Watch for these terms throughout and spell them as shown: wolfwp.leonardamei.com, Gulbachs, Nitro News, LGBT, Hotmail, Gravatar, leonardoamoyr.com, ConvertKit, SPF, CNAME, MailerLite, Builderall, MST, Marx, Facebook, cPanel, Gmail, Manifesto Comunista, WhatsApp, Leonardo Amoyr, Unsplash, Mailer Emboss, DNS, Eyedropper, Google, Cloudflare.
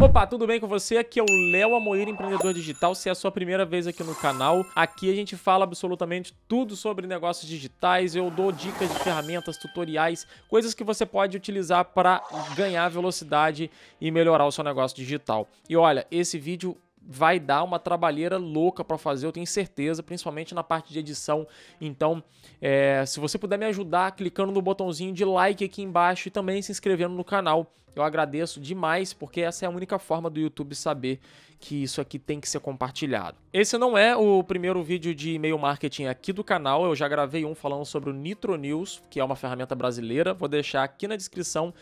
Opa, tudo bem com você? Aqui é o Léo Amoyr, empreendedor digital. Se é a sua primeira vez aqui no canal, aqui a gente fala absolutamente tudo sobre negócios digitais. Eu dou dicas de ferramentas, tutoriais, coisas que você pode utilizar para ganhar velocidade e melhorar o seu negócio digital. E olha, esse vídeo vai dar uma trabalheira louca para fazer, eu tenho certeza, principalmente na parte de edição. Então, se você puder me ajudar clicando no botãozinho de like aqui embaixo e também se inscrevendo no canal, eu agradeço demais, porque essa é a única forma do YouTube saber que isso aqui tem que ser compartilhado. Esse não é o primeiro vídeo de e-mail marketing aqui do canal, eu já gravei um falando sobre o Nitro News, que é uma ferramenta brasileira, vou deixar aqui na descrição.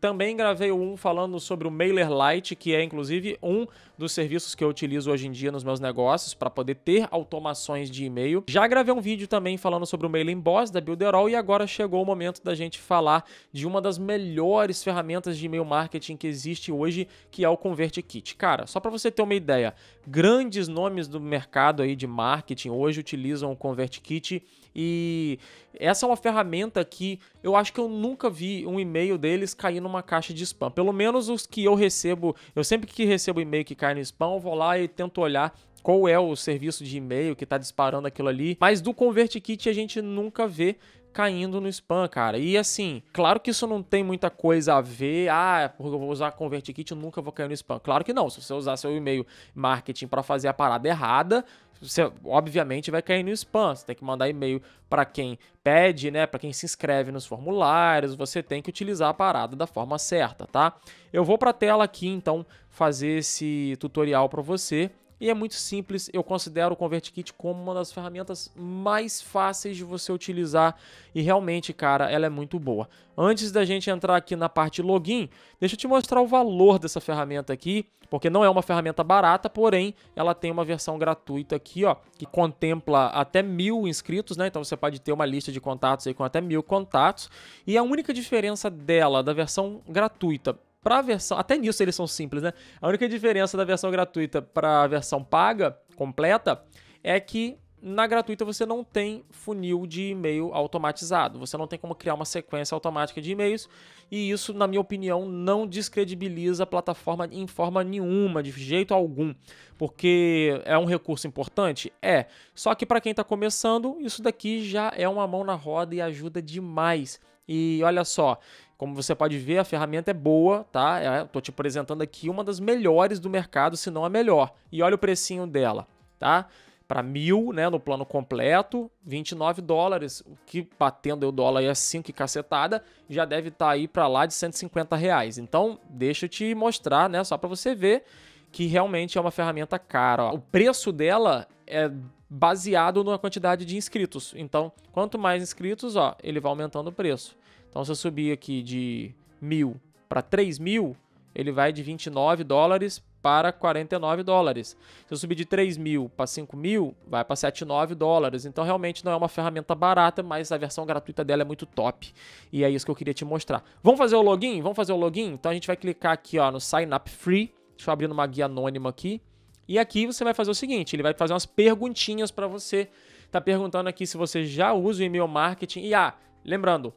Também gravei um falando sobre o MailerLite, que é inclusive um dos serviços que eu utilizo hoje em dia nos meus negócios para poder ter automações de e-mail. Já gravei um vídeo também falando sobre o Mailer Emboss da Builderall e agora chegou o momento da gente falar de uma das melhores ferramentas de e-mail marketing que existe hoje, que é o ConvertKit. Cara, só para você ter uma ideia, grandes nomes do mercado aí de marketing hoje utilizam o ConvertKit e essa é uma ferramenta que eu acho que eu nunca vi um e-mail deles cair numa caixa de spam. Pelo menos os que eu recebo, eu sempre que recebo e-mail que cai no spam, eu vou lá e tento olhar qual é o serviço de e-mail que está disparando aquilo ali, mas do ConvertKit a gente nunca vê caindo no spam, cara. E assim, claro que isso não tem muita coisa a ver, porque eu vou usar ConvertKit, eu nunca vou cair no spam. Claro que não, se você usar seu e-mail marketing para fazer a parada errada, você obviamente vai cair no spam. Você tem que mandar e-mail para quem pede, né, para quem se inscreve nos formulários, você tem que utilizar a parada da forma certa, tá? Eu vou para a tela aqui, então, fazer esse tutorial para você. E é muito simples, eu considero o ConvertKit como uma das ferramentas mais fáceis de você utilizar e realmente, cara, ela é muito boa. Antes da gente entrar aqui na parte login, deixa eu te mostrar o valor dessa ferramenta aqui, porque não é uma ferramenta barata, porém ela tem uma versão gratuita aqui, ó, que contempla até 1000 inscritos, né? Então você pode ter uma lista de contatos aí com até 1000 contatos. E a única diferença dela, da versão gratuita, para a versão, até nisso eles são simples, né? A única diferença da versão gratuita para a versão paga, completa, é que na gratuita você não tem funil de e-mail automatizado. Você não tem como criar uma sequência automática de e-mails e isso, na minha opinião, não descredibiliza a plataforma em forma nenhuma, de jeito algum. Porque é um recurso importante? É. Só que para quem está começando, isso daqui já é uma mão na roda e ajuda demais. E olha só, como você pode ver, a ferramenta é boa, tá? Eu tô te apresentando aqui uma das melhores do mercado, se não a melhor. E olha o precinho dela, tá? Para 1000, né, no plano completo, 29 dólares, o que batendo o dólar aí é 5 e cacetada, já deve estar aí para lá de 150 reais. Então, deixa eu te mostrar, né, só para você ver que realmente é uma ferramenta cara, ó. O preço dela é baseado na quantidade de inscritos. Então, quanto mais inscritos, ó, ele vai aumentando o preço. Então, se eu subir aqui de 1000 para 3000, ele vai de 29 dólares para 49 dólares. Se eu subir de 3000 para 5000, vai para 79 dólares. Então, realmente não é uma ferramenta barata, mas a versão gratuita dela é muito top. E é isso que eu queria te mostrar. Vamos fazer o login? Vamos fazer o login? Então, a gente vai clicar aqui, ó, no Sign Up Free. Deixa eu abrir numa guia anônima aqui. E aqui você vai fazer o seguinte, ele vai fazer umas perguntinhas para você. Tá perguntando aqui se você já usa o e-mail marketing. E lembrando,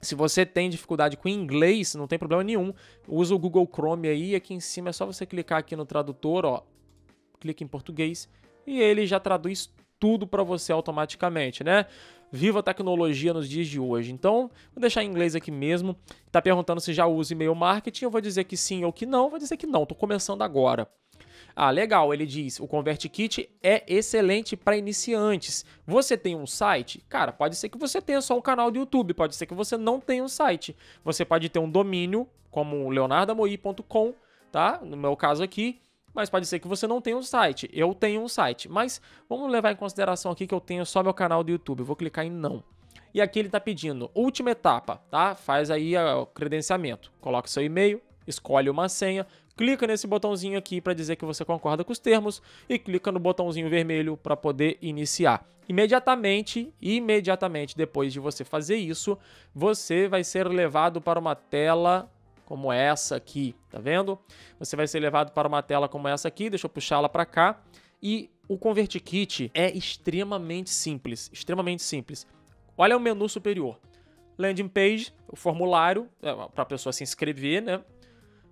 se você tem dificuldade com inglês, não tem problema nenhum. Usa o Google Chrome aí, aqui em cima é só você clicar aqui no tradutor, ó. Clica em português e ele já traduz tudo para você automaticamente, né? Viva a tecnologia nos dias de hoje. Então, vou deixar em inglês aqui mesmo. Tá perguntando se já usa e-mail marketing, eu vou dizer que sim ou que não, vou dizer que não, tô começando agora. Ah, legal, ele diz, o ConvertKit é excelente para iniciantes. Você tem um site? Cara, pode ser que você tenha só um canal do YouTube, pode ser que você não tenha um site. Você pode ter um domínio, como leonardoamoyr.com, tá? No meu caso aqui, mas pode ser que você não tenha um site. Eu tenho um site, mas vamos levar em consideração aqui que eu tenho só meu canal do YouTube. Eu vou clicar em não. E aqui ele está pedindo, última etapa, tá? Faz aí o credenciamento, coloca seu e-mail, escolhe uma senha, clica nesse botãozinho aqui para dizer que você concorda com os termos e clica no botãozinho vermelho para poder iniciar. Imediatamente depois de você fazer isso, você vai ser levado para uma tela como essa aqui, tá vendo? Você vai ser levado para uma tela como essa aqui, deixa eu puxá-la para cá. E o ConvertKit é extremamente simples, extremamente simples. Olha o menu superior. landing page, o formulário para a pessoa se inscrever, né?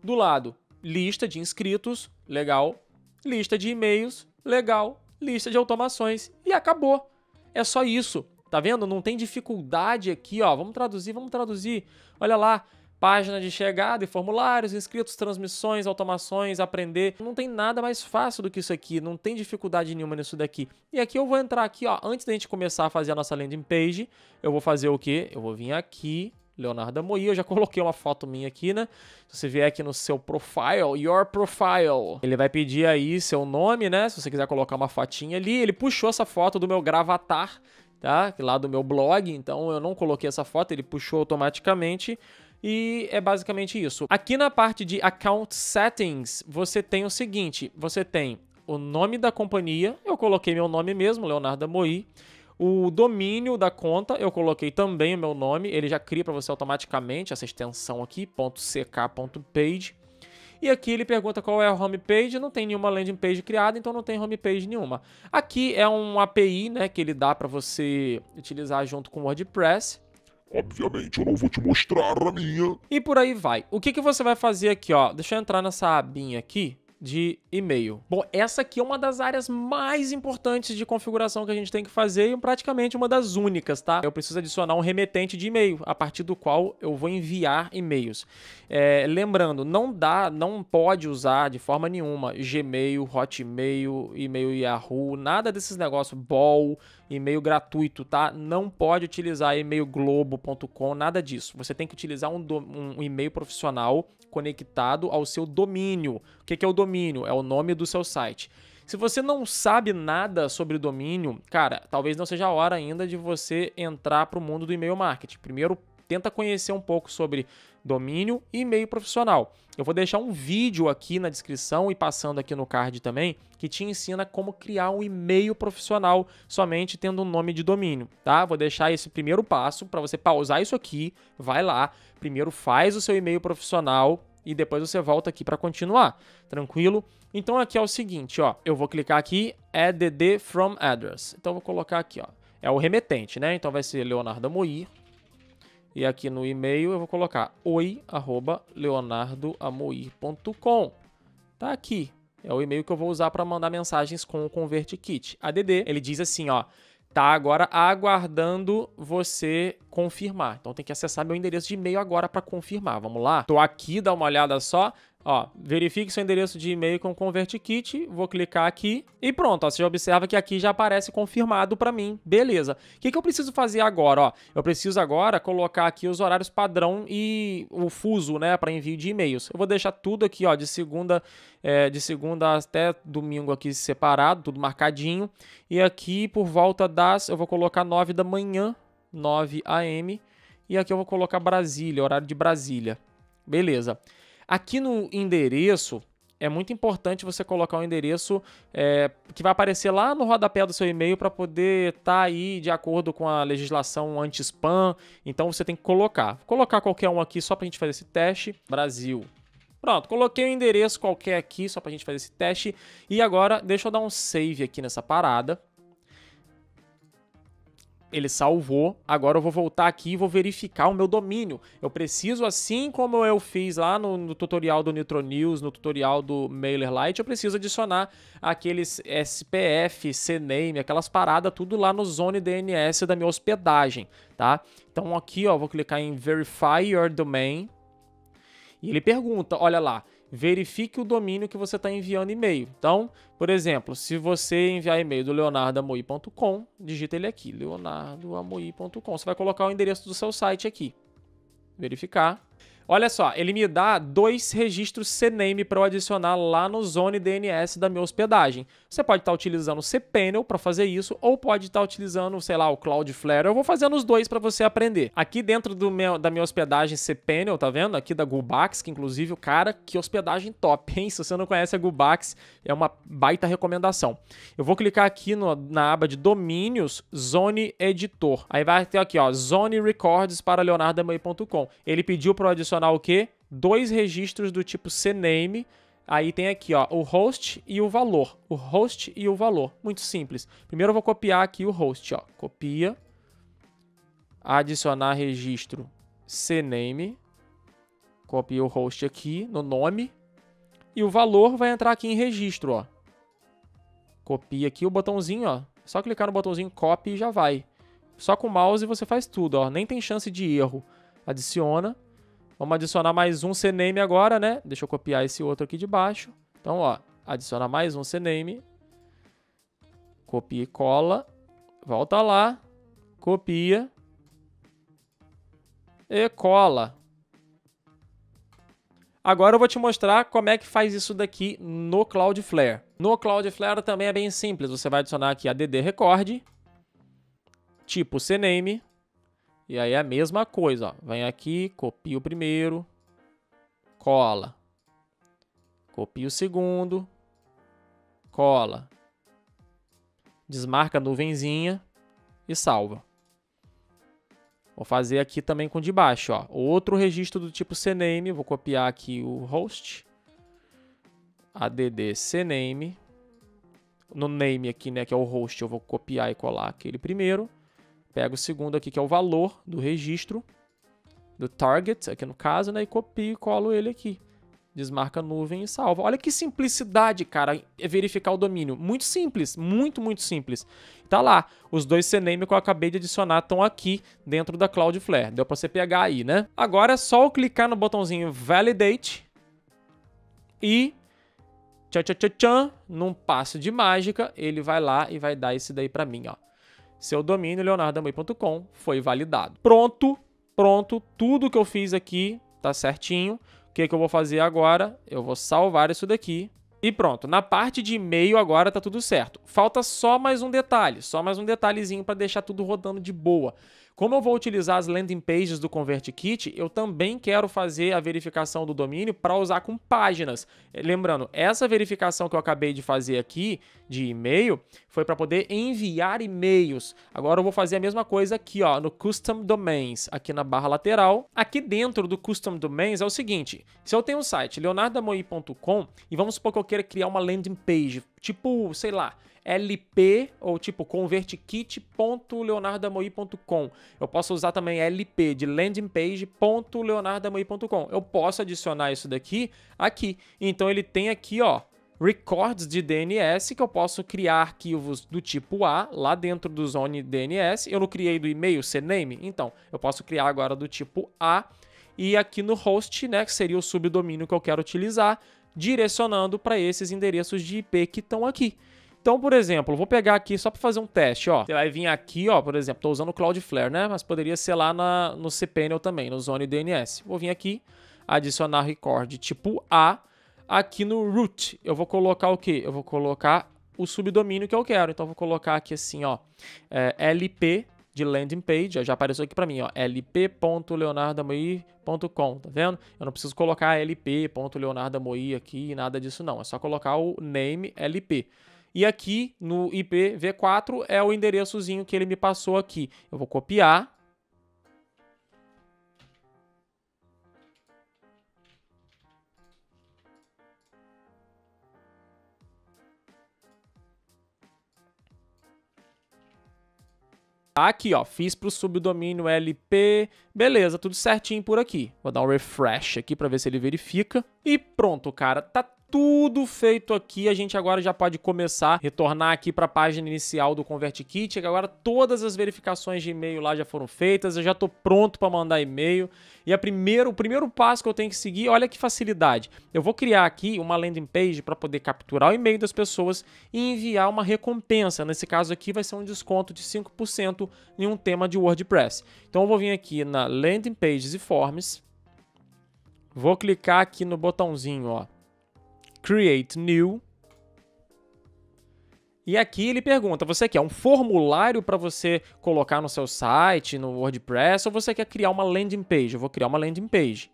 Do lado, lista de inscritos, legal. Lista de e-mails, legal. Lista de automações e acabou. É só isso, tá vendo? Não tem dificuldade aqui, ó. Vamos traduzir, vamos traduzir. Olha lá, página de chegada e formulários, inscritos, transmissões, automações, aprender. Não tem nada mais fácil do que isso aqui, não tem dificuldade nenhuma nisso daqui. E aqui eu vou entrar aqui, ó, antes da gente começar a fazer a nossa landing page, eu vou fazer o quê? Eu vou vir aqui, Leonardo Amoyr, eu já coloquei uma foto minha aqui, né? Se você vier aqui no seu profile, your profile, ele vai pedir aí seu nome, né? Se você quiser colocar uma fotinha ali, ele puxou essa foto do meu gravatar, tá? Lá do meu blog, então eu não coloquei essa foto, ele puxou automaticamente. E é basicamente isso. Aqui na parte de Account Settings, você tem o seguinte, você tem o nome da companhia, eu coloquei meu nome mesmo, Leonardo Amoyr. O domínio da conta, eu coloquei também o meu nome, ele já cria para você automaticamente essa extensão aqui, .ck.page. E aqui ele pergunta qual é a homepage, não tem nenhuma landing page criada, então não tem homepage nenhuma. Aqui é um API, né, que ele dá para você utilizar junto com o WordPress. Obviamente, eu não vou te mostrar a minha. E por aí vai. O que você vai fazer aqui, ó? Deixa eu entrar nessa abinha aqui de e-mail. Bom, essa aqui é uma das áreas mais importantes de configuração que a gente tem que fazer e praticamente uma das únicas, tá? Eu preciso adicionar um remetente de e-mail, a partir do qual eu vou enviar e-mails. Lembrando, não pode usar de forma nenhuma Gmail, Hotmail, e-mail Yahoo, nada desses negócios, Bol, e-mail gratuito, tá? Não pode utilizar e-mail globo.com, nada disso. Você tem que utilizar um e-mail profissional conectado ao seu domínio. O que é o domínio? Domínio, é o nome do seu site. Se você não sabe nada sobre domínio, cara, talvez não seja a hora ainda de você entrar para o mundo do e-mail marketing. Primeiro, tenta conhecer um pouco sobre domínio e e-mail profissional. Eu vou deixar um vídeo aqui na descrição e passando aqui no card também, que te ensina como criar um e-mail profissional somente tendo um nome de domínio, tá? Vou deixar esse primeiro passo para você pausar isso aqui, vai lá, primeiro faz o seu e-mail profissional, e depois você volta aqui para continuar, tranquilo? Então aqui é o seguinte, ó, eu vou clicar aqui, add from address. Então eu vou colocar aqui, ó, é o remetente, né? Então vai ser Leonardo Amoyr. E aqui no e-mail eu vou colocar oi@leonardoamoyr.com. Tá aqui, é o e-mail que eu vou usar para mandar mensagens com o ConvertKit. Add, ele diz assim, ó, tá agora aguardando você confirmar. Então tem que acessar meu endereço de e-mail agora para confirmar. Vamos lá? Tô aqui, dá uma olhada só. Ó, verifique seu endereço de e-mail com o ConvertKit. Vou clicar aqui e pronto. Ó, você já observa que aqui já aparece confirmado para mim. Beleza. O que eu preciso fazer agora? Ó, eu preciso agora colocar aqui os horários padrão e o fuso, né, para envio de e-mails. Eu vou deixar tudo aqui, ó, de segunda até domingo aqui separado, tudo marcadinho. E aqui por volta das, eu vou colocar 9 da manhã, 9 AM. E aqui eu vou colocar Brasília, horário de Brasília. Beleza. Aqui no endereço, é muito importante você colocar um endereço que vai aparecer lá no rodapé do seu e-mail para poder estar aí de acordo com a legislação anti-spam. Então você tem que colocar. Vou colocar qualquer um aqui só para a gente fazer esse teste. Brasil. Pronto, coloquei um endereço qualquer aqui só para a gente fazer esse teste. E agora, deixa eu dar um save aqui nessa parada. Ele salvou, agora eu vou voltar aqui e vou verificar o meu domínio. Eu preciso, assim como eu fiz lá no tutorial do Nitro News, no tutorial do MailerLite, eu preciso adicionar aqueles SPF, CNAME, aquelas paradas, tudo lá no Zone DNS da minha hospedagem, tá? Então aqui, ó, vou clicar em Verify Your Domain. E ele pergunta, olha lá, verifique o domínio que você está enviando e-mail. Então, por exemplo, se você enviar e-mail do leonardoamoyr.com, digita ele aqui, leonardoamoyr.com. Você vai colocar o endereço do seu site aqui. Verificar. Olha só, ele me dá 2 registros CNAME para eu adicionar lá no Zone DNS da minha hospedagem. Você pode estar utilizando o cPanel para fazer isso, ou pode estar utilizando, sei lá, o Cloudflare. Eu vou fazendo os dois para você aprender. Aqui dentro da minha hospedagem cPanel, tá vendo? Aqui da Gulbachs, que inclusive, cara, que hospedagem top, hein? Se você não conhece a Gulbachs, é uma baita recomendação. Eu vou clicar aqui na aba de domínios, Zone Editor. Aí vai ter aqui, ó, Zone Records para leonardoamoyr.com. Ele pediu para eu adicionar o que? 2 registros do tipo CNAME. Aí tem aqui, ó, o host e o valor. O host e o valor. Muito simples. Primeiro eu vou copiar aqui o host, ó. Copia. adicionar registro CNAME, copiei o host aqui no nome, e o valor vai entrar aqui em registro, ó. Copia aqui o botãozinho, ó. Só clicar no botãozinho copy e já vai. Só com o mouse você faz tudo, ó. Nem tem chance de erro. Adiciona. Vamos adicionar mais um CNAME agora, né? Deixa eu copiar esse outro aqui de baixo. Então, ó, adicionar mais um CNAME. Copia e cola. Volta lá. Copia. E cola. Agora eu vou te mostrar como é que faz isso daqui no Cloudflare. No Cloudflare também é bem simples. Você vai adicionar aqui add record, tipo CNAME, e aí é a mesma coisa. Ó. Vem aqui, copia o primeiro, cola, copia o segundo, cola, desmarca a nuvenzinha e salva. Vou fazer aqui também com de baixo, ó. Outro registro do tipo CNAME, vou copiar aqui o host, add CNAME, no name aqui, né, que é o host, eu vou copiar e colar aquele primeiro, pego o segundo aqui, que é o valor do registro, do target, aqui no caso, né, e copio e colo ele aqui, desmarca a nuvem e salva. Olha que simplicidade, cara, é verificar o domínio, muito simples, muito simples. Tá lá, os dois CNAME que eu acabei de adicionar estão aqui dentro da Cloudflare, deu pra você pegar aí, né? Agora é só eu clicar no botãozinho Validate e, num passo de mágica, ele vai lá e vai dar esse daí pra mim, ó. Seu domínio, leonardoamoyr.com, foi validado. Pronto, pronto, tudo que eu fiz aqui tá certinho. O que eu vou fazer agora? Eu vou salvar isso daqui e pronto. Na parte de e-mail agora tá tudo certo. Falta só mais um detalhe, só mais um detalhezinho para deixar tudo rodando de boa. Como eu vou utilizar as landing pages do ConvertKit, eu também quero fazer a verificação do domínio para usar com páginas. Lembrando, essa verificação que eu acabei de fazer aqui de e-mail foi para poder enviar e-mails. Agora eu vou fazer a mesma coisa aqui, ó, no Custom Domains, aqui na barra lateral. Aqui dentro do Custom Domains é o seguinte, se eu tenho um site leonardoamoyr.com e vamos supor que eu queira criar uma landing page, tipo, sei lá, LP ou tipo ConvertKit.leonardoamoyr.com. Eu posso usar também LP de landingpage.leonardoamoyr.com. Eu posso adicionar isso daqui aqui. Então ele tem aqui, ó, records de DNS que eu posso criar arquivos do tipo A lá dentro do Zone DNS. Eu não criei do e-mail CNAME, então eu posso criar agora do tipo A e aqui no host, né, que seria o subdomínio que eu quero utilizar, direcionando para esses endereços de IP que estão aqui. Então, por exemplo, vou pegar aqui só para fazer um teste, ó. Você vai vir aqui, ó, por exemplo, estou usando o Cloudflare, né? Mas poderia ser lá no cPanel também, no Zone DNS. Vou vir aqui, adicionar record tipo A. Aqui no root, eu vou colocar o quê? Eu vou colocar o subdomínio que eu quero. Então, eu vou colocar aqui assim, ó, LP de landing page. Ó, já apareceu aqui para mim, ó, lp.leonardoamoyr.com, tá vendo? Eu não preciso colocar lp.leonardoamoyr aqui e nada disso não. É só colocar o name LP. E aqui no IPv4 é o endereçozinho que ele me passou aqui. Eu vou copiar. Aqui, ó, fiz para o subdomínio LP, beleza, tudo certinho por aqui. Vou dar um refresh aqui para ver se ele verifica. E pronto, cara, tá tudo feito aqui. A gente agora já pode começar, retornar aqui para a página inicial do ConvertKit. Agora todas as verificações de e-mail lá já foram feitas, eu já estou pronto para mandar e-mail. E o primeiro passo que eu tenho que seguir, olha que facilidade. Eu vou criar aqui uma landing page para poder capturar o e-mail das pessoas e enviar uma recompensa. Nesse caso aqui vai ser um desconto de 5% em um tema de WordPress. Então eu vou vir aqui na Landing Pages e Forms, vou clicar aqui no botãozinho, ó, Create New. E aqui ele pergunta, você quer um formulário para você colocar no seu site, no WordPress, ou você quer criar uma landing page? Eu vou criar uma landing page.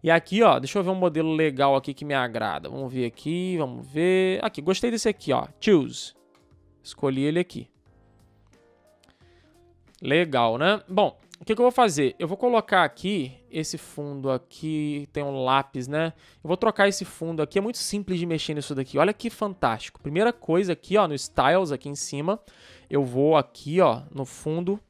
E aqui, ó, deixa eu ver um modelo legal aqui que me agrada. Vamos ver aqui, vamos ver. Aqui, gostei desse aqui, ó, Choose. Escolhi ele aqui. Legal, né? Bom, o que eu vou fazer? Eu vou colocar aqui, esse fundo aqui, tem um lápis, né? Eu vou trocar esse fundo aqui, é muito simples de mexer nisso daqui, olha que fantástico. Primeira coisa aqui, ó, no Styles, aqui em cima, eu vou aqui, ó, no fundo,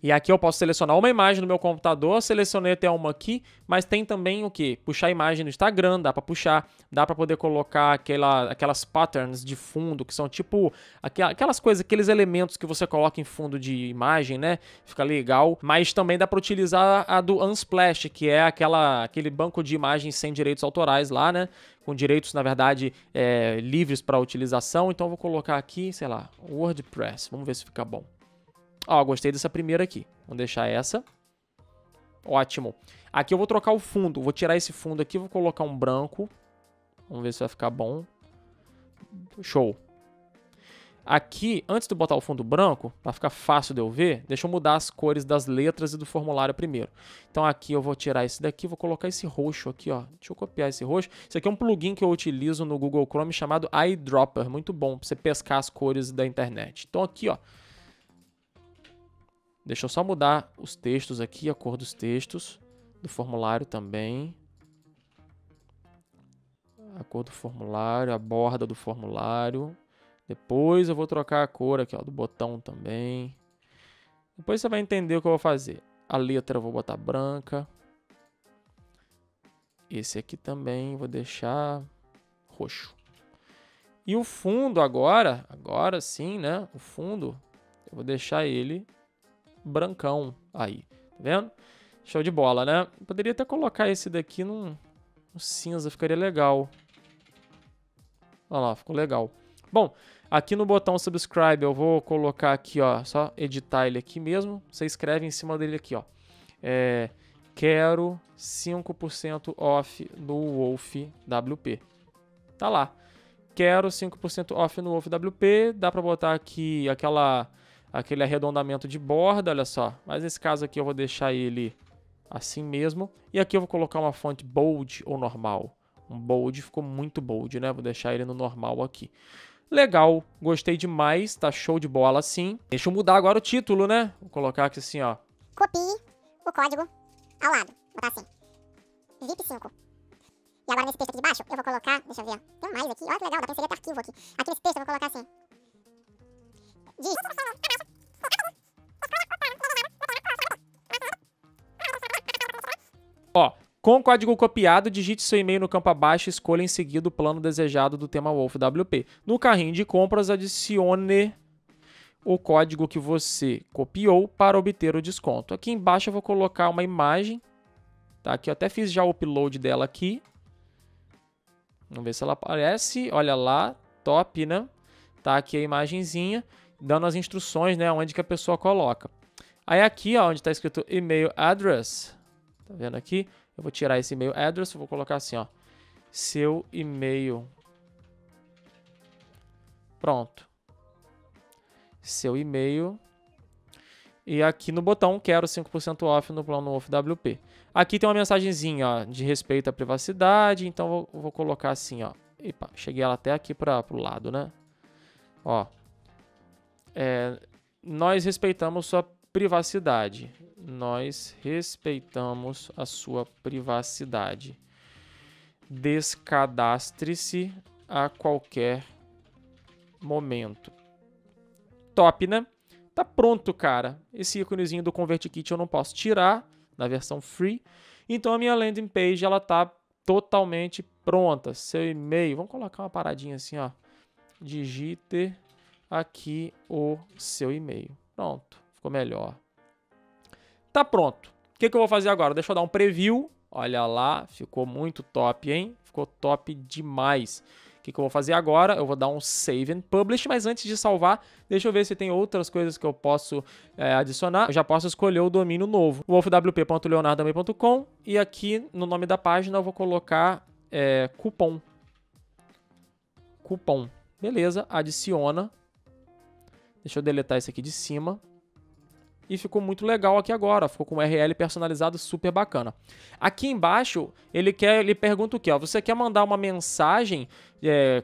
E aqui eu posso selecionar uma imagem no meu computador, selecionei até uma aqui, mas tem também o que? Puxar a imagem no Instagram, dá para puxar, dá para poder colocar aquelas patterns de fundo, que são tipo aquelas coisas, aqueles elementos que você coloca em fundo de imagem, né? Fica legal, mas também dá para utilizar a do Unsplash, que é aquele banco de imagens sem direitos autorais lá, né? Com direitos, na verdade, livres para utilização. Então eu vou colocar aqui, sei lá, WordPress. Vamos ver se fica bom. Ó, gostei dessa primeira aqui. Vou deixar essa. Ótimo. Aqui eu vou trocar o fundo. Vou tirar esse fundo aqui, vou colocar um branco. Vamos ver se vai ficar bom. Show. Aqui, antes de botar o fundo branco, para ficar fácil de eu ver, deixa eu mudar as cores das letras e do formulário primeiro. Então aqui eu vou tirar esse daqui, vou colocar esse roxo aqui, ó. Deixa eu copiar esse roxo. Isso aqui é um plugin que eu utilizo no Google Chrome chamado Eyedropper. Muito bom para você pescar as cores da internet. Então aqui, ó. Deixa eu só mudar os textos aqui, a cor dos textos, do formulário também. A cor do formulário, a borda do formulário. Depois eu vou trocar a cor aqui, ó, do botão também. Depois você vai entender o que eu vou fazer. A letra eu vou botar branca. Esse aqui também vou deixar roxo. E o fundo agora, agora sim, né? O fundo, eu vou deixar ele brancão aí, tá vendo? Show de bola, né? Eu poderia até colocar esse daqui num cinza, ficaria legal. Olha lá, ficou legal. Bom, aqui no botão subscribe eu vou colocar aqui, ó, só editar ele aqui mesmo. Você escreve em cima dele aqui, ó. Quero 5% off no WolfWP. Tá lá. Quero 5% off no WolfWP. Dá pra botar aqui aquele arredondamento de borda, olha só. Mas nesse caso aqui eu vou deixar ele assim mesmo. E aqui eu vou colocar uma fonte bold ou normal. Um bold ficou muito bold, né? Vou deixar ele no normal aqui. Legal, gostei demais, tá show de bola assim. Deixa eu mudar agora o título, né? Vou colocar aqui assim, ó. Copie o código ao lado. Vou botar assim. VIP 5. E agora nesse texto aqui de baixo, eu vou colocar... Deixa eu ver, ó. Tem mais aqui. Olha que legal, dá pra inserir até arquivo aqui. Aqui nesse texto eu vou colocar assim. Diz... Ó... Com o código copiado, digite seu e-mail no campo abaixo e escolha em seguida o plano desejado do tema WolfWP. No carrinho de compras, adicione o código que você copiou para obter o desconto. Aqui embaixo eu vou colocar uma imagem, tá? Aqui eu até fiz já o upload dela aqui. Vamos ver se ela aparece. Olha lá, top, né? Tá aqui a imagenzinha, dando as instruções, né? Onde que a pessoa coloca. Aí aqui, ó, onde está escrito e-mail address, tá vendo aqui? Eu vou tirar esse e-mail address, vou colocar assim, ó. Seu e-mail. Pronto. Seu e-mail. E aqui no botão, quero 5% off no plano WolfWP. Aqui tem uma mensagenzinha, ó, de respeito à privacidade. Então, eu vou colocar assim, ó. Epa, cheguei ela até aqui pro lado, né? Ó. Nós respeitamos sua privacidade. Nós respeitamos a sua privacidade. Descadastre-se a qualquer momento. Top, né? Tá pronto, cara. Esse íconezinho do ConvertKit eu não posso tirar na versão free. Então a minha landing page, ela tá totalmente pronta. Seu e-mail, vamos colocar uma paradinha assim, ó. Digite aqui o seu e-mail. Pronto, ficou melhor. Tá pronto. O que eu vou fazer agora? Deixa eu dar um preview. Olha lá, ficou muito top, hein? Ficou top demais. O que eu vou fazer agora? Eu vou dar um save and publish, mas antes de salvar, deixa eu ver se tem outras coisas que eu posso adicionar. Eu já posso escolher o domínio novo, wolfwp.leonardamei.com, e aqui no nome da página eu vou colocar cupom. Cupom. Beleza, adiciona. Deixa eu deletar esse aqui de cima. E ficou muito legal aqui agora, ficou com URL personalizado, super bacana. Aqui embaixo, ele pergunta o quê? Ó, você quer mandar uma mensagem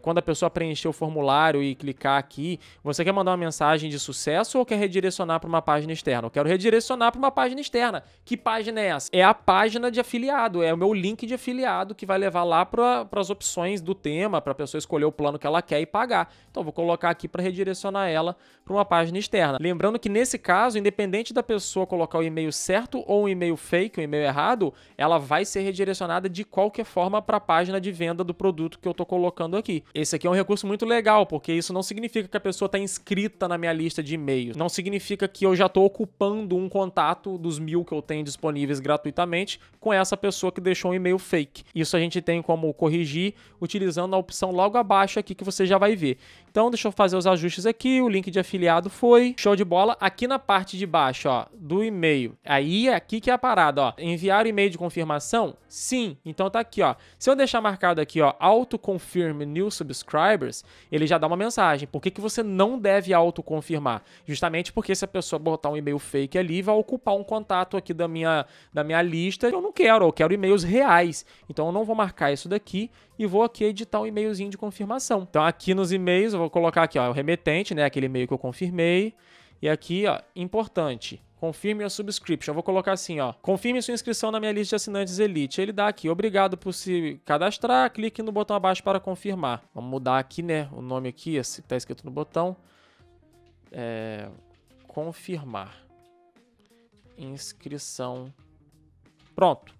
quando a pessoa preencher o formulário e clicar aqui, você quer mandar uma mensagem de sucesso ou quer redirecionar para uma página externa? Eu quero redirecionar para uma página externa. Que página é essa? É a página de afiliado, é o meu link de afiliado que vai levar lá para as opções do tema, para a pessoa escolher o plano que ela quer e pagar. Então vou colocar aqui para redirecionar ela para uma página externa. Lembrando que nesse caso, independente da pessoa colocar o e-mail certo ou um e-mail fake, um e-mail errado, ela vai ser redirecionada de qualquer forma para a página de venda do produto que eu estou colocando aqui. Esse aqui é um recurso muito legal, porque isso não significa que a pessoa está inscrita na minha lista de e-mails. Não significa que eu já estou ocupando um contato dos 1000 que eu tenho disponíveis gratuitamente com essa pessoa que deixou um e-mail fake. Isso a gente tem como corrigir utilizando a opção logo abaixo aqui que você já vai ver. Então deixa eu fazer os ajustes aqui, o link de afiliado foi, show de bola. Aqui na parte de baixo, ó, do e-mail, aí é aqui que é a parada, ó, enviar o e-mail de confirmação? Sim. Então tá aqui, ó, se eu deixar marcado aqui, ó, auto-confirm New Subscribers, ele já dá uma mensagem. Por que que você não deve autoconfirmar? Justamente porque se a pessoa botar um e-mail fake ali, vai ocupar um contato aqui da minha lista que eu não quero, eu quero e-mails reais. Então eu não vou marcar isso daqui e vou aqui editar um e-mailzinho de confirmação. Então aqui nos e-mails eu vou colocar aqui, ó, o remetente, né, aquele e-mail que eu confirmei. E aqui, ó, importante, confirme a subscription. Eu vou colocar assim, ó, confirme sua inscrição na minha lista de assinantes Elite. Ele dá aqui, obrigado por se cadastrar, clique no botão abaixo para confirmar. Vamos mudar aqui, né, o nome aqui, esse que tá escrito no botão. É, confirmar. Inscrição. Pronto.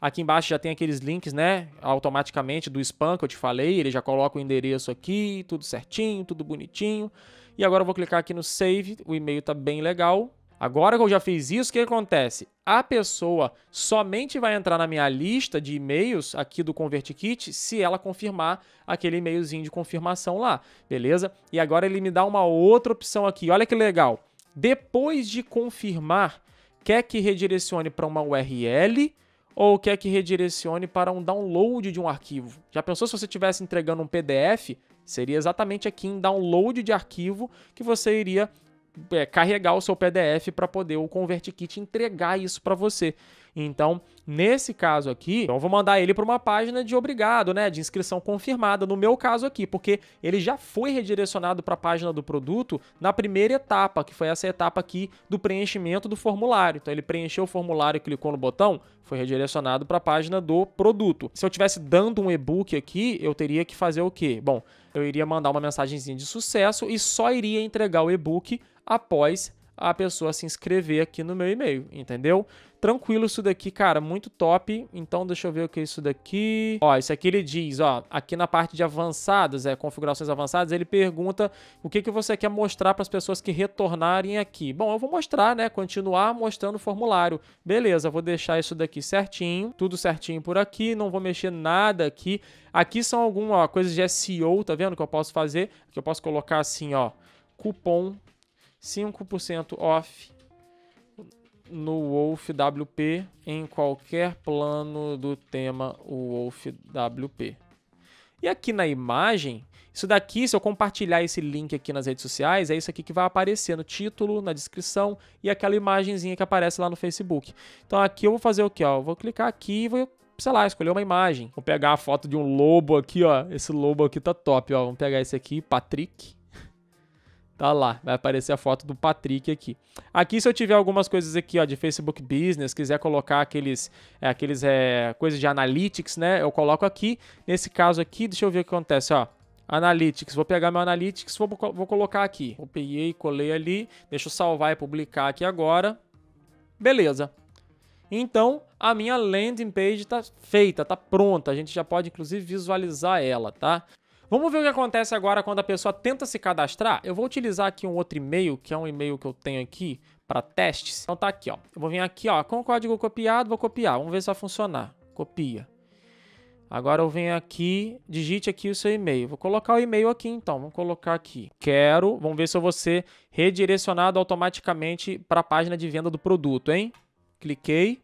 Aqui embaixo já tem aqueles links, né, automaticamente do spam que eu te falei. Ele já coloca o endereço aqui, tudo certinho, tudo bonitinho. E agora eu vou clicar aqui no save, o e-mail tá bem legal. Agora que eu já fiz isso, o que acontece? A pessoa somente vai entrar na minha lista de e-mails aqui do ConvertKit se ela confirmar aquele e-mailzinho de confirmação lá, beleza? E agora ele me dá uma outra opção aqui, olha que legal. Depois de confirmar, quer que redirecione para uma URL ou quer que redirecione para um download de um arquivo? Já pensou se você estivesse entregando um PDF? Seria exatamente aqui em download de arquivo que você iria carregar o seu PDF para poder o ConvertKit entregar isso para você. Então, nesse caso aqui, eu vou mandar ele para uma página de obrigado, né, de inscrição confirmada, no meu caso aqui, porque ele já foi redirecionado para a página do produto na primeira etapa, que foi essa etapa aqui do preenchimento do formulário. Então, ele preencheu o formulário, clicou no botão, foi redirecionado para a página do produto. Se eu estivesse dando um e-book aqui, eu teria que fazer o quê? Bom, eu iria mandar uma mensagenzinha de sucesso e só iria entregar o e-book após a pessoa se inscrever aqui no meu e-mail, entendeu? Tranquilo isso daqui, cara, muito top. Então deixa eu ver o que é isso daqui. Ó, isso aqui ele diz, ó, aqui na parte de avançadas, configurações avançadas, ele pergunta o que que você quer mostrar para as pessoas que retornarem aqui. Bom, eu vou mostrar, né, continuar mostrando o formulário. Beleza, vou deixar isso daqui certinho, tudo certinho por aqui, não vou mexer nada aqui. Aqui são algumas coisas de SEO, tá vendo, que eu posso fazer? Que eu posso colocar assim, ó, cupom 5% off no WolfWP em qualquer plano do tema WolfWP. E aqui na imagem, isso daqui, se eu compartilhar esse link aqui nas redes sociais, é isso aqui que vai aparecer no título, na descrição e aquela imagenzinha que aparece lá no Facebook. Então aqui eu vou fazer o quê? Ó, eu vou clicar aqui e vou, sei lá, escolher uma imagem. Vou pegar a foto de um lobo aqui, ó. Esse lobo aqui tá top, ó. Vamos pegar esse aqui, Patrick. Tá lá, vai aparecer a foto do Patrick aqui. Aqui se eu tiver algumas coisas aqui, ó, de Facebook Business, quiser colocar aqueles coisas de Analytics, né, eu coloco aqui. Nesse caso aqui, deixa eu ver o que acontece, ó. Analytics, vou pegar meu Analytics, vou colocar aqui. Eu peguei, colei ali, deixa eu salvar e publicar aqui agora. Beleza. Então, a minha landing page tá feita, tá pronta. A gente já pode, inclusive, visualizar ela, tá? Vamos ver o que acontece agora quando a pessoa tenta se cadastrar. Eu vou utilizar aqui um outro e-mail, que é um e-mail que eu tenho aqui para testes. Então tá aqui, ó. Eu vou vir aqui, ó, com o código copiado, vou copiar. Vamos ver se vai funcionar. Copia. Agora eu venho aqui, digite aqui o seu e-mail. Vou colocar o e-mail aqui então, vamos colocar aqui. Quero, vamos ver se eu vou ser redirecionado automaticamente para a página de venda do produto, hein? Cliquei.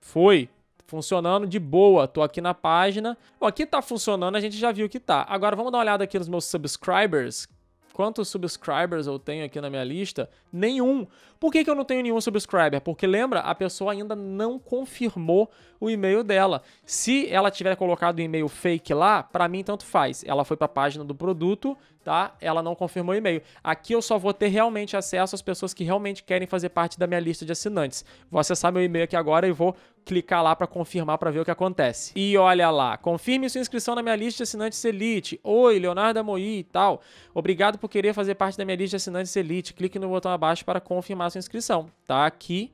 Foi. Funcionando de boa, tô aqui na página. Bom, aqui tá funcionando, a gente já viu que tá. Agora vamos dar uma olhada aqui nos meus subscribers. Quantos subscribers eu tenho aqui na minha lista? Nenhum. Por que que eu não tenho nenhum subscriber? Porque, lembra, a pessoa ainda não confirmou o e-mail dela. Se ela tiver colocado o e-mail fake lá, pra mim tanto faz. Ela foi pra página do produto, tá? Ela não confirmou o e-mail. Aqui eu só vou ter realmente acesso às pessoas que realmente querem fazer parte da minha lista de assinantes. Vou acessar meu e-mail aqui agora e vou clicar lá pra confirmar, pra ver o que acontece. E olha lá, confirme sua inscrição na minha lista de assinantes Elite. Oi, Leonardo Amoyr e tal. Obrigado por querer fazer parte da minha lista de assinantes Elite. Clique no botão abaixo para confirmar sua inscrição. Tá aqui.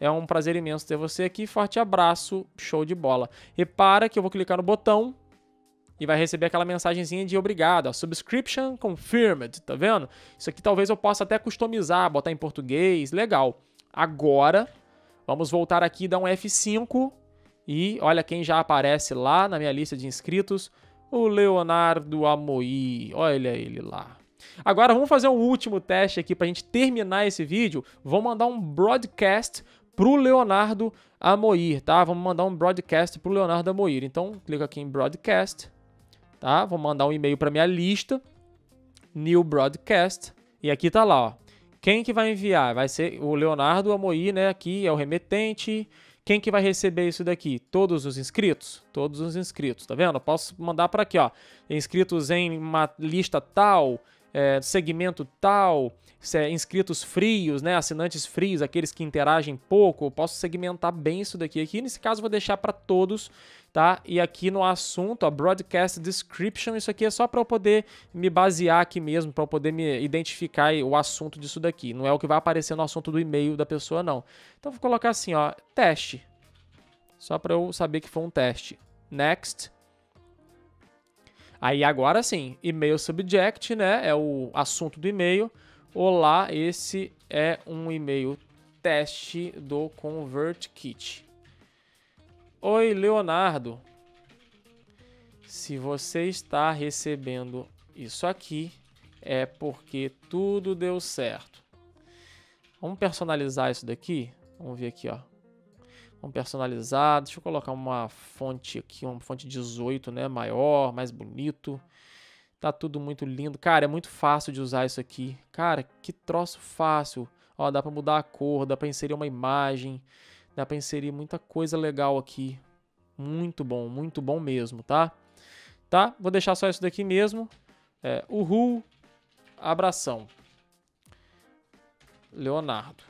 É um prazer imenso ter você aqui. Forte abraço. Show de bola. Repara que eu vou clicar no botão e vai receber aquela mensagenzinha de obrigado, ó, subscription confirmed, tá vendo? Isso aqui talvez eu possa até customizar, botar em português, legal. Agora, vamos voltar aqui, dar um F5 e olha quem já aparece lá na minha lista de inscritos, o Leonardo Amoyr, olha ele lá. Agora vamos fazer um último teste aqui pra gente terminar esse vídeo, vamos mandar um broadcast pro Leonardo Amoyr, tá? Vamos mandar um broadcast pro Leonardo Amoyr, então clica aqui em broadcast. Tá? Vou mandar um e-mail para minha lista, new broadcast, e aqui tá lá, ó. Quem que vai enviar? Vai ser o Leonardo Amoyr, né? Aqui é o remetente. Quem que vai receber isso daqui? Todos os inscritos? Todos os inscritos, tá vendo? Eu posso mandar para aqui, ó. Inscritos em uma lista tal, segmento tal, inscritos frios, né? Assinantes frios, aqueles que interagem pouco. Eu posso segmentar bem isso daqui. Aqui, nesse caso, eu vou deixar para todos. Tá? E aqui no assunto, ó, Broadcast Description, isso aqui é só para eu poder me basear aqui mesmo, para eu poder me identificar o assunto disso daqui. Não é o que vai aparecer no assunto do e-mail da pessoa, não. Então, vou colocar assim, ó, teste. Só para eu saber que foi um teste. Next. Aí, agora sim, e-mail subject, né? É o assunto do e-mail. Olá, esse é um e-mail teste do ConvertKit. Oi, Leonardo, se você está recebendo isso aqui, é porque tudo deu certo. Vamos personalizar isso daqui? Vamos ver aqui, ó. Vamos personalizar, deixa eu colocar uma fonte aqui, uma fonte 18, né, maior, mais bonito. Tá tudo muito lindo. Cara, é muito fácil de usar isso aqui. Cara, que troço fácil. Ó, dá pra mudar a cor, dá pra inserir uma imagem. Dá pra inserir muita coisa legal aqui. Muito bom mesmo, tá? Tá? Vou deixar só isso daqui mesmo. É, uhul, abração. Leonardo.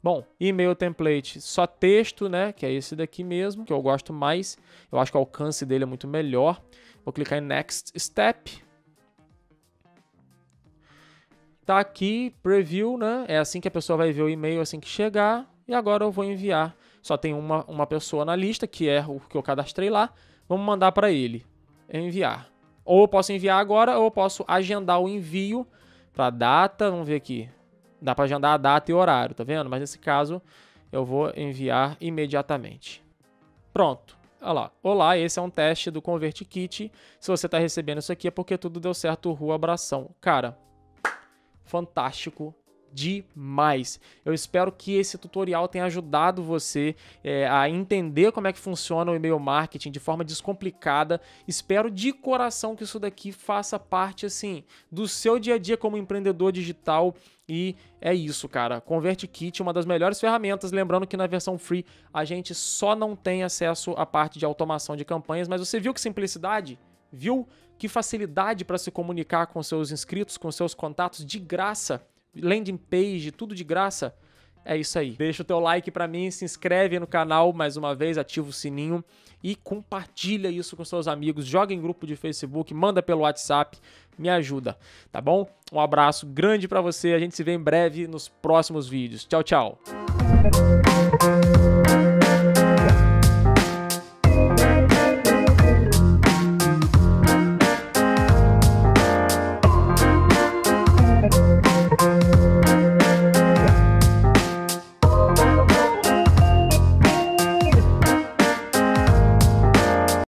Bom, e-mail template, só texto, né? Que é esse daqui mesmo, que eu gosto mais. Eu acho que o alcance dele é muito melhor. Vou clicar em Next Step. Tá aqui, preview, né? É assim que a pessoa vai ver o e-mail assim que chegar. E agora eu vou enviar, só tem uma pessoa na lista, que é o que eu cadastrei lá, vamos mandar para ele, enviar. Ou eu posso enviar agora, ou eu posso agendar o envio para data, vamos ver aqui, dá para agendar a data e horário, tá vendo? Mas nesse caso eu vou enviar imediatamente. Pronto, olha lá, olá, esse é um teste do ConvertKit, se você está recebendo isso aqui é porque tudo deu certo, rua abração. Cara, fantástico. Demais. Eu espero que esse tutorial tenha ajudado você a entender como é que funciona o e-mail marketing de forma descomplicada. Espero de coração que isso daqui faça parte assim do seu dia a dia como empreendedor digital. E é isso, cara. ConvertKit é uma das melhores ferramentas. Lembrando que na versão free a gente só não tem acesso à parte de automação de campanhas, mas você viu que simplicidade? Viu que facilidade para se comunicar com seus inscritos, com seus contatos de graça? Landing page, tudo de graça. É isso aí. Deixa o teu like pra mim, se inscreve no canal mais uma vez, ativa o sininho e compartilha isso com seus amigos. Joga em grupo de Facebook, manda pelo WhatsApp, me ajuda, tá bom? Um abraço grande pra você, a gente se vê em breve nos próximos vídeos. Tchau, tchau.